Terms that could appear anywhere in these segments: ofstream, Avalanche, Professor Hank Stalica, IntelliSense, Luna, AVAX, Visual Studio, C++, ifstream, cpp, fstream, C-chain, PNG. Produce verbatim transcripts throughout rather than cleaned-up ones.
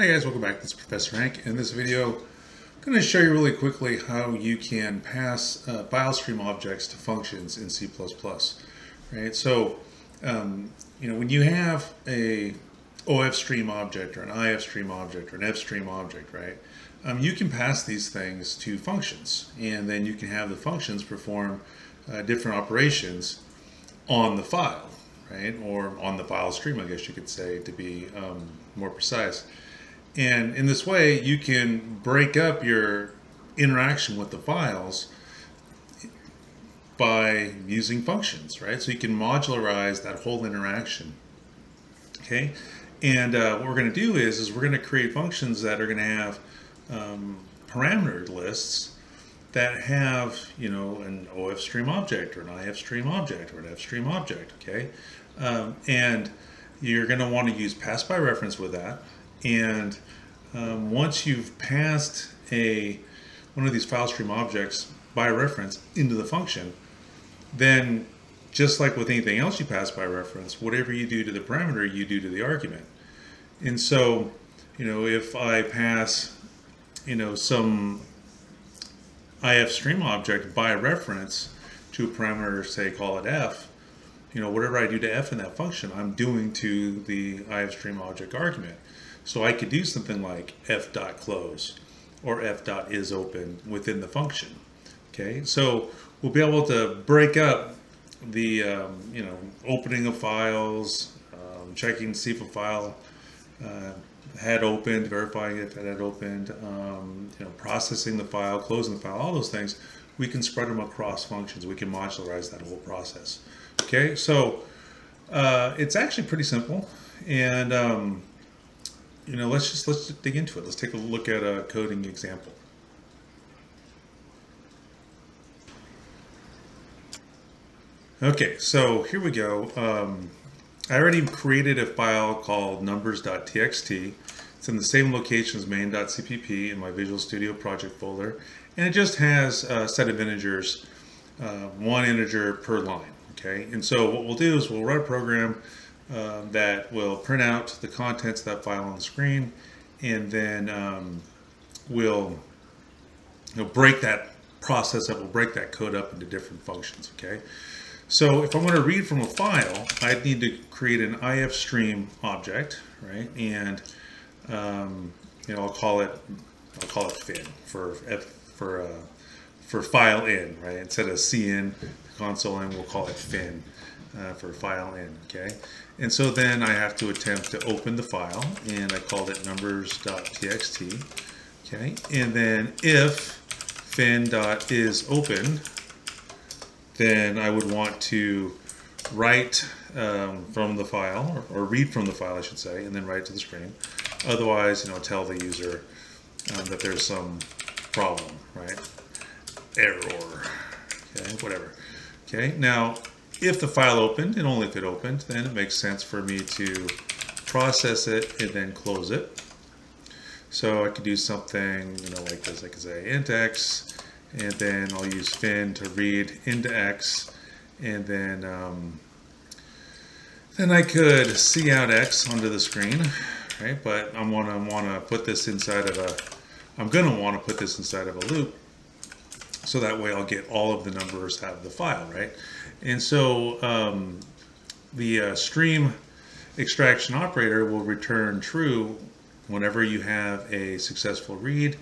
Hi guys, welcome back. This is Professor Hank. In this video, I'm going to show you really quickly how you can pass uh, file stream objects to functions in C plus plus. Right? So, um, you know, when you have a ofstream object or an ifstream object or an fstream object, right? Um, you can pass these things to functions, and then you can have the functions perform uh, different operations on the file, right? Or on the file stream, I guess you could say, to be um, more precise. And in this way, you can break up your interaction with the files by using functions, right? So you can modularize that whole interaction, okay? And uh, what we're gonna do is, is we're gonna create functions that are gonna have um, parameter lists that have, you know, an ofstream object or an ifstream object or an fstream object, okay? Um, and you're gonna wanna use pass by reference with that. And um, once you've passed a one of these file stream objects by reference into the function, then just like with anything else you pass by reference, whatever you do to the parameter, you do to the argument. And so, you know, if I pass, you know, some ifstream object by reference to a parameter, say call it f, you know, whatever I do to f in that function, I'm doing to the ifstream object argument. So I could do something like f.close or f.isOpen within the function, okay? So we'll be able to break up the, um, you know, opening of files, um, checking to see if a file uh, had opened, verifying if it had opened, um, you know, processing the file, closing the file, all those things. We can spread them across functions. We can modularize that whole process, okay? So uh, it's actually pretty simple, and um, you know, let's just let's dig into it. Let's take a look at a coding example. Okay, so here we go. Um, I already created a file called numbers dot t x t. It's in the same location as main dot c p p in my Visual Studio project folder, and it just has a set of integers, uh, one integer per line. Okay, and so what we'll do is we'll write a program Uh, that will print out the contents of that file on the screen, and then um, we'll, we'll break that process up, we'll break that code up into different functions, okay? So if I want to read from a file, I need to create an ifstream object, right? And, um, you know, I'll call it, I'll call it fin for, for, uh, for file in, right? Instead of cn, console in, we'll call it fin. Uh, for file in, okay? And so then I have to attempt to open the file, and I called it numbers dot t x t, okay? And then if fin.isOpen, then I would want to write um, from the file, or, or read from the file, I should say, and then write to the screen. Otherwise, you know, tell the user um, that there's some problem, right? Error, okay, whatever. Okay, now, if the file opened, and only if it opened, then it makes sense for me to process it and then close it. So I could do something, you know, like this. I could say int x, and then I'll use fin to read into x, and then um, then I could see out x onto the screen, right? But I'm gonna want to put this inside of a. I'm gonna want to put this inside of a loop, so that way I'll get all of the numbers out of the file, right? And so um, the uh, stream extraction operator will return true whenever you have a successful read,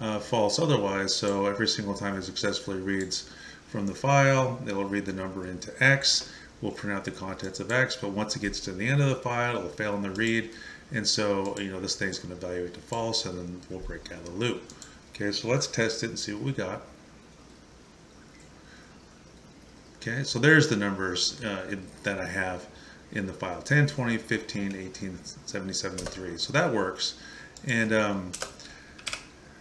uh, false otherwise. So every single time it successfully reads from the file, it'll read the number into x, we'll print out the contents of x, but once it gets to the end of the file, it'll fail in the read. And so, you know, this thing's gonna evaluate to false, and then we'll break out the loop. Okay, so let's test it and see what we got. Okay, so there's the numbers uh, in, that I have in the file, ten, twenty, fifteen, eighteen, seventy-seven, and three. So that works. And um,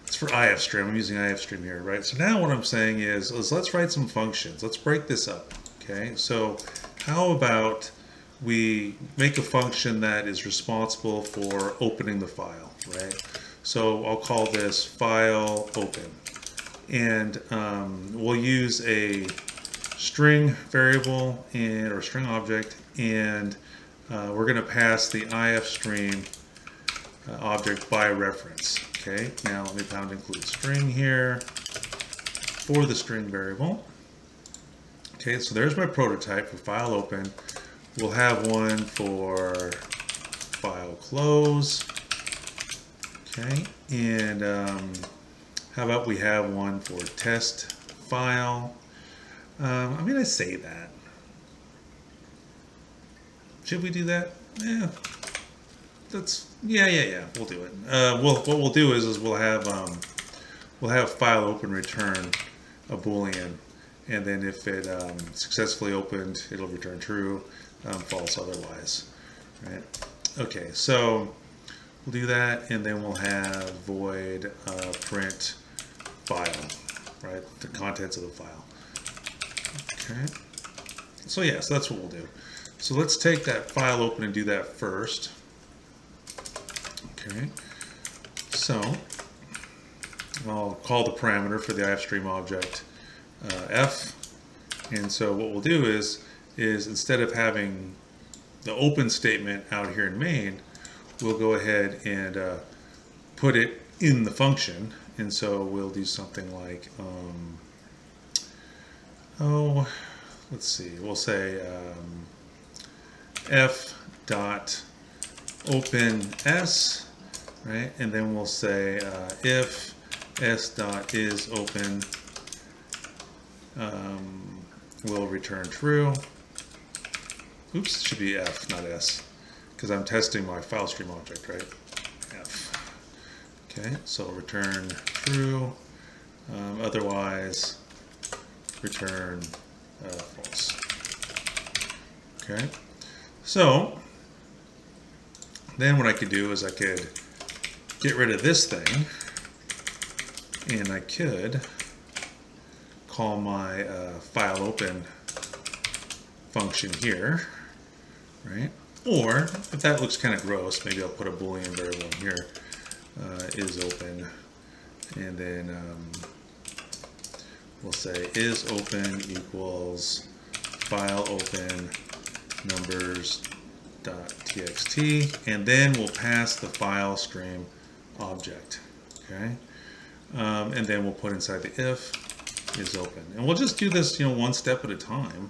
it's for ifstream. I'm using ifstream here, right? So now what I'm saying is, is let's write some functions. Let's break this up, okay? So how about we make a function that is responsible for opening the file, right? So I'll call this file open. And um, we'll use a string variable and or string object, and uh, we're going to pass the ifstream uh, object by reference. Okay, now let me pound include string here for the string variable. Okay, so there's my prototype for file open. We'll have one for file close. Okay, and um, how about we have one for test file? Um, I'm gonna save that. Should we do that? Yeah, that's yeah, yeah, yeah. We'll do it. Uh, we'll what we'll do is is we'll have um, we'll have file open return a boolean, and then if it um, successfully opened, it'll return true, um, false otherwise. Right? Okay, so we'll do that, and then we'll have void uh, print file, right? The contents of the file. Okay. So yeah, so that's what we'll do. So let's take that file open and do that first. Okay. So I'll call the parameter for the ifstream object uh, f. And so what we'll do is, is instead of having the open statement out here in main, we'll go ahead and uh, put it in the function. And so we'll do something like, um, oh, let's see, we'll say um, f dot open s, right? And then we'll say uh, if s dot is open, um, will return true. Oops, it should be f, not s, because I'm testing my file stream object, right? F. Okay, so return true. Um, otherwise, return uh, false. Okay, so then what I could do is I could get rid of this thing, and I could call my uh, file open function here, right? Or if that looks kind of gross, maybe I'll put a Boolean variable in here, uh, is open, and then um, we'll say is open equals file open numbers dot t x t, and then we'll pass the file stream object. Okay, um, and then we'll put inside the if is open, and we'll just do this, you know, one step at a time,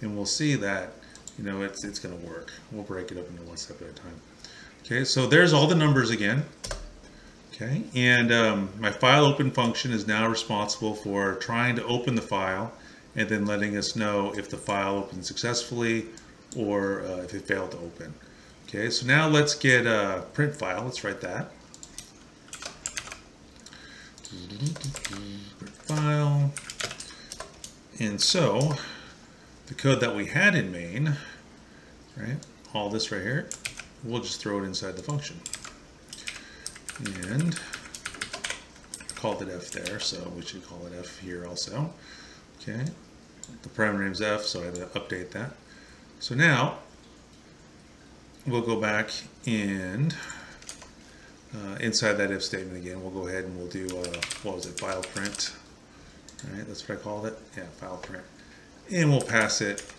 and we'll see that, you know, it's it's going to work. We'll break it up into one step at a time. Okay, so there's all the numbers again. Okay, and um, my file open function is now responsible for trying to open the file and then letting us know if the file opened successfully or uh, if it failed to open. Okay, so now let's get a print file. Let's write that. Print file. And so the code that we had in main, right, all this right here, we'll just throw it inside the function. And called it f there, so we should call it f here also. Okay, the parameter name is f, so I had to update that. So now we'll go back and uh, inside that if statement again, we'll go ahead and we'll do uh, what was it, file print? All right, that's what I called it. Yeah, file print, and we'll pass it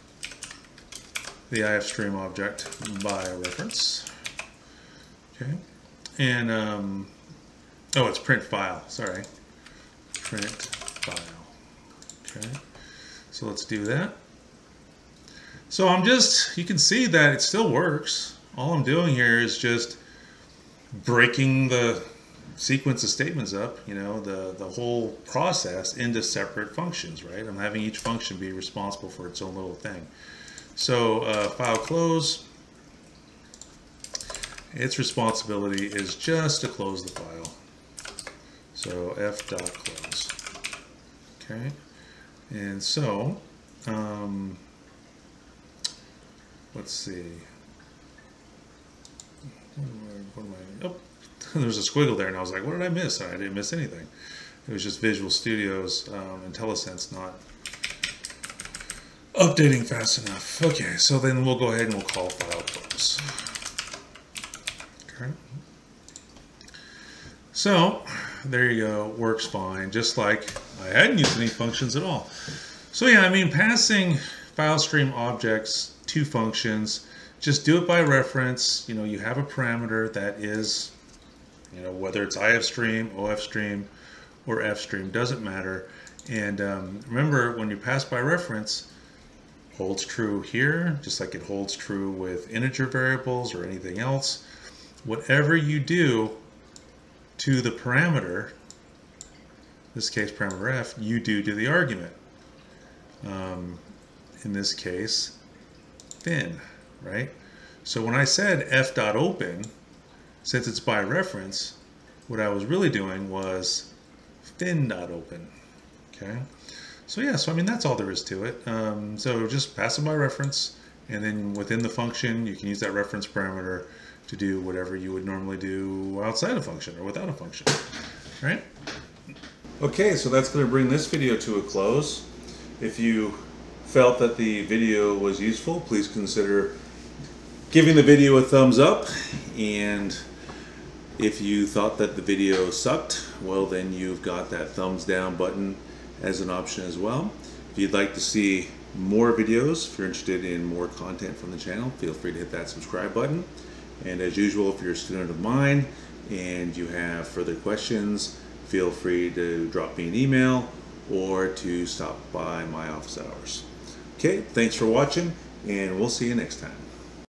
the ifstream object by reference. Okay. And, um, oh, it's print file, sorry, print file. Okay, so let's do that. So I'm just, you can see that it still works. All I'm doing here is just breaking the sequence of statements up, you know, the, the whole process into separate functions, right? I'm having each function be responsible for its own little thing. So uh, file close. Its responsibility is just to close the file. So f.close. Okay. And so, um, let's see. What am I, what am I, oh, there's a squiggle there, and I was like, what did I miss? I didn't miss anything. It was just Visual Studio's um, IntelliSense not updating fast enough. Okay, so then we'll go ahead and we'll call file close. So there you go, works fine, just like I hadn't used any functions at all. So yeah, I mean, passing file stream objects to functions, just do it by reference. You know, you have a parameter that is You know, whether it's ifstream, ofstream, or fstream, doesn't matter. And um, remember, when you pass by reference, holds true here, just like it holds true with integer variables or anything else. Whatever you do to the parameter, in this case parameter f, you do to the argument. Um, in this case, thin, right? So when I said f.open, since it's by reference, what I was really doing was thin.open, okay? So yeah, so I mean, that's all there is to it. Um, so just pass it by reference, and then within the function, you can use that reference parameter to do whatever you would normally do outside a function or without a function, right? Okay, so that's going to bring this video to a close. If you felt that the video was useful, please consider giving the video a thumbs up, and if you thought that the video sucked, well then you've got that thumbs down button as an option as well. If you'd like to see more videos, if you're interested in more content from the channel, feel free to hit that subscribe button. And as usual, if you're a student of mine and you have further questions, feel free to drop me an email or to stop by my office hours. Okay, thanks for watching, and we'll see you next time.